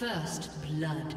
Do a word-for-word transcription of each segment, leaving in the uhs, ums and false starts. First blood.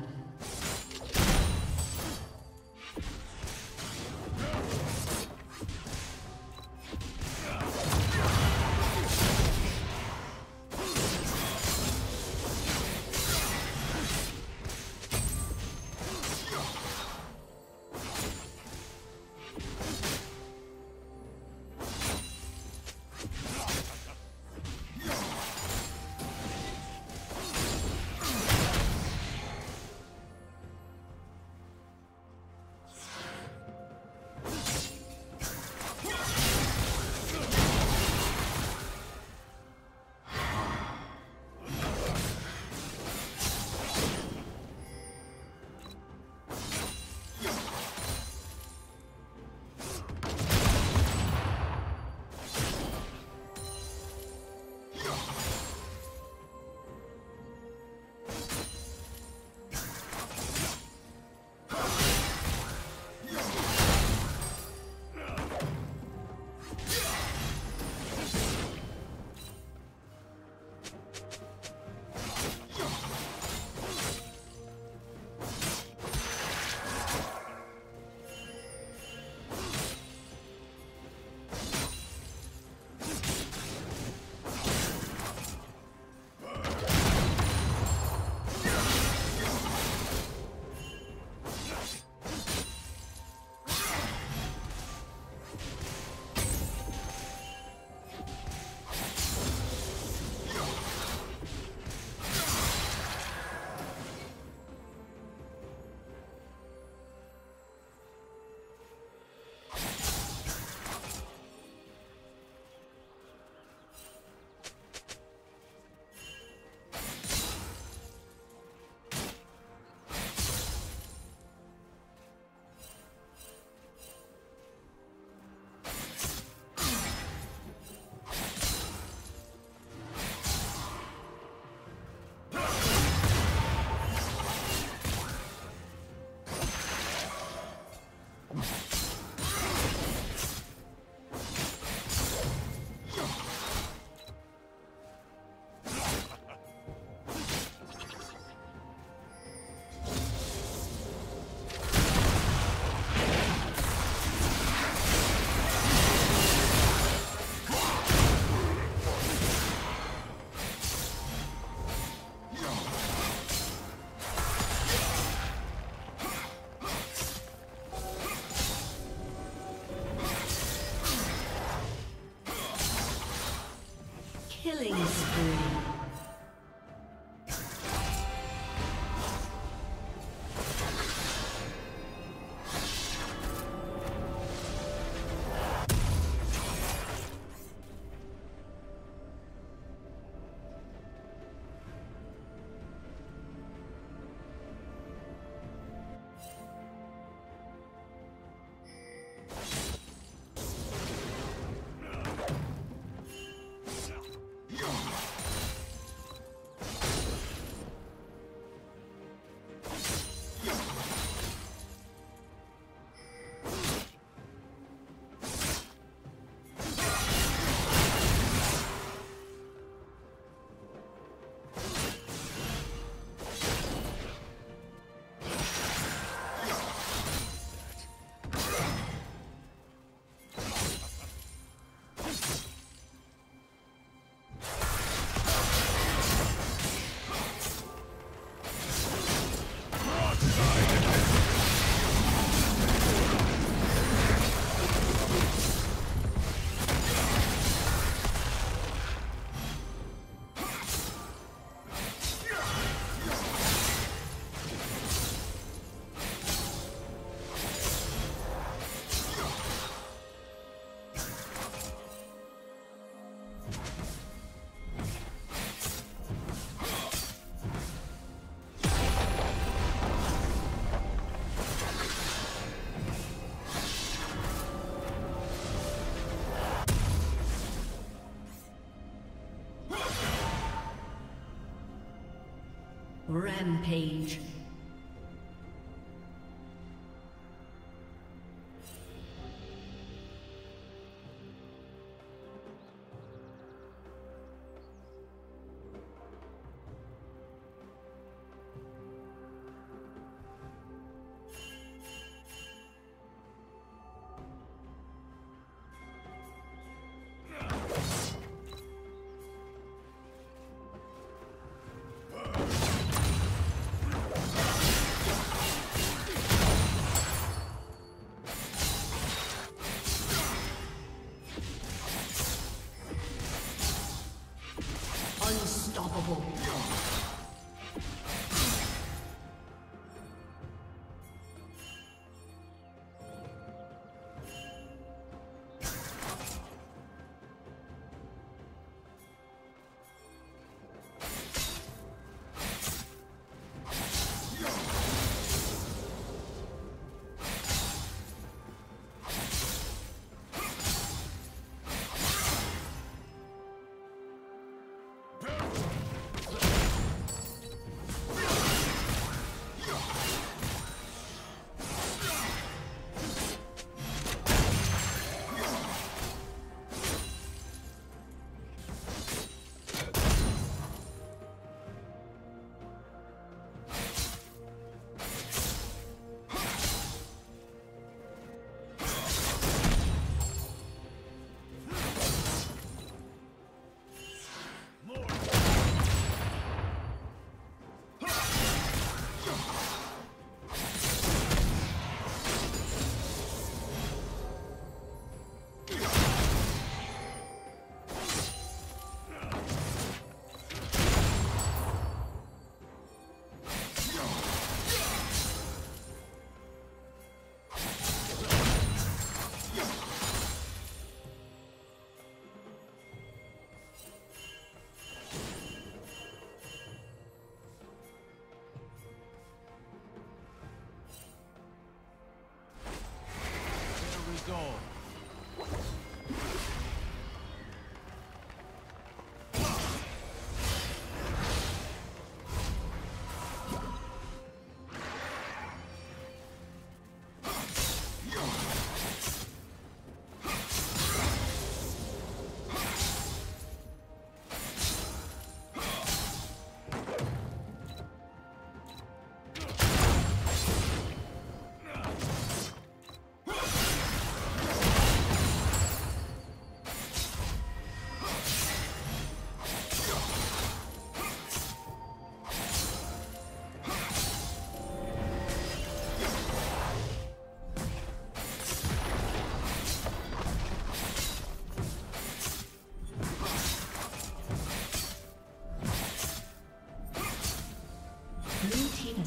Killing spree. Rampage.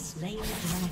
Slay the dragon.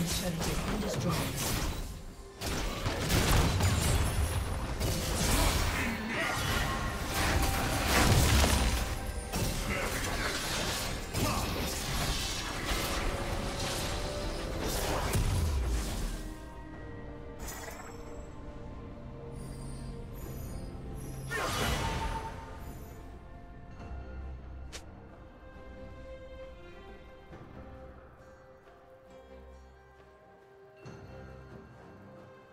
team's turret has been destroyed.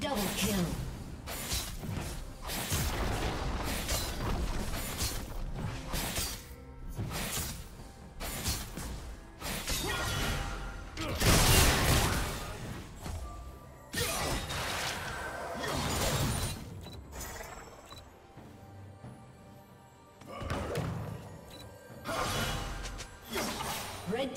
Double kill. Red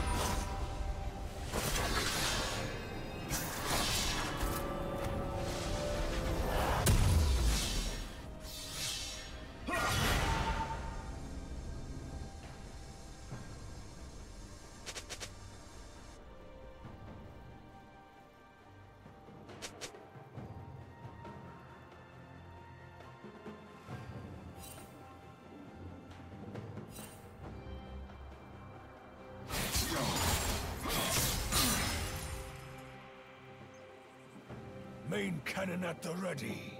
Main cannon at the ready.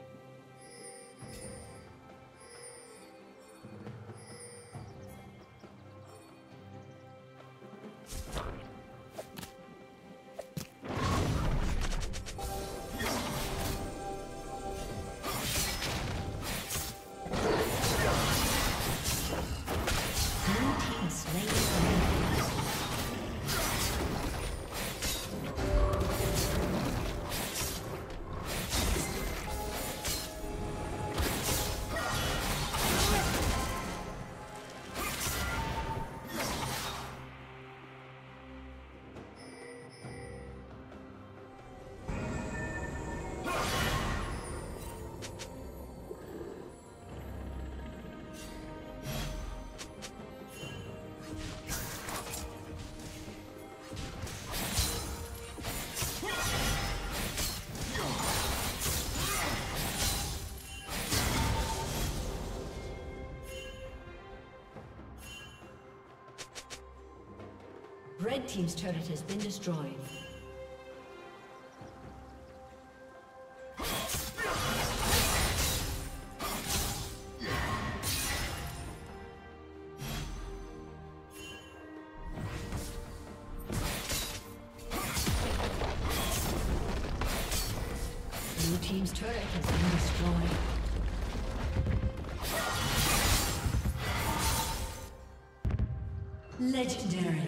Red team's turret has been destroyed. team's turret has been destroyed. Legendary.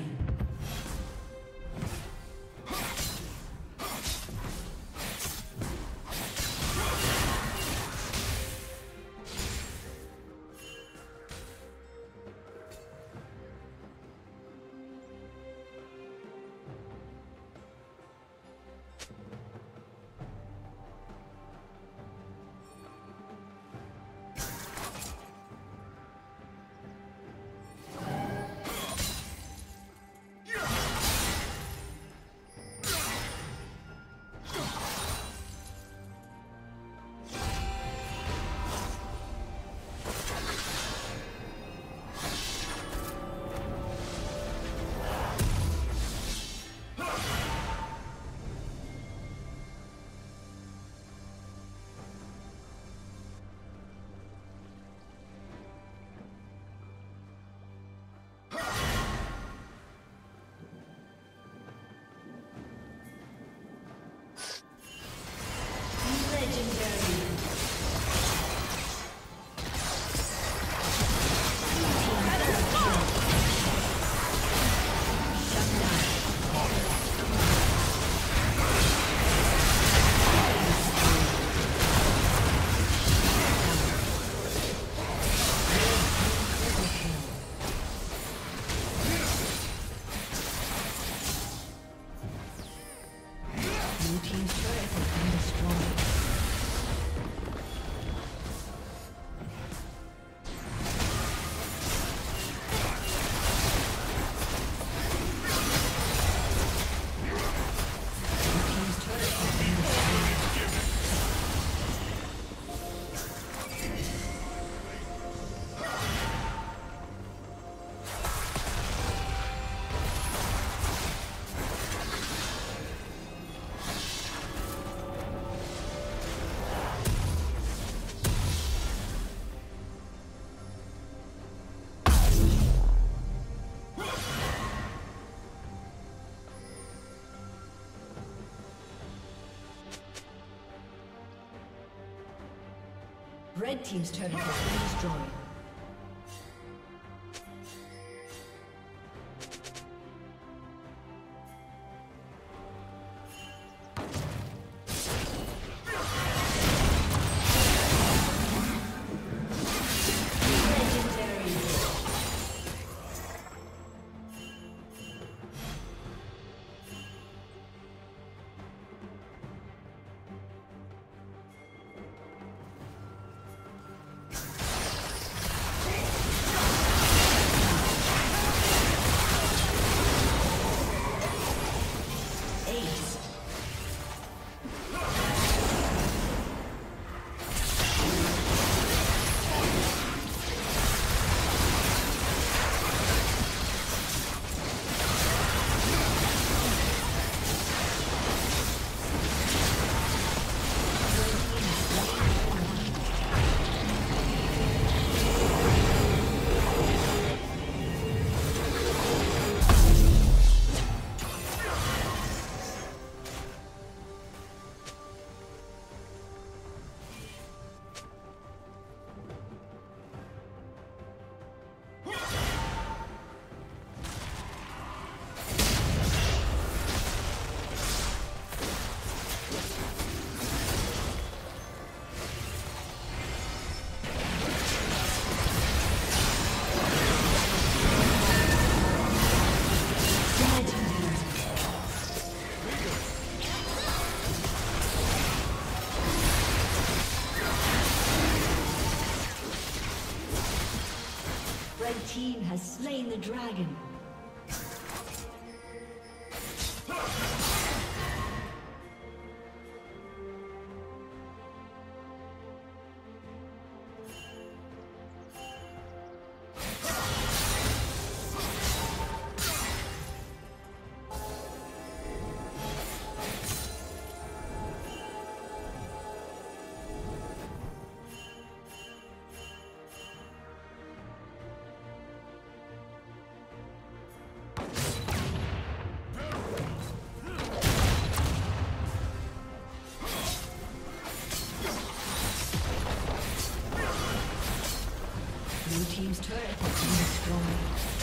Red team's turret has been destroyed. The team has slain the dragon. Blue team's turret has been destroyed.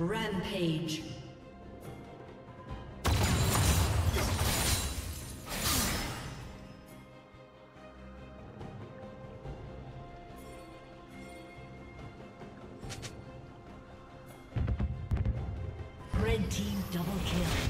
Rampage. Red team double kill.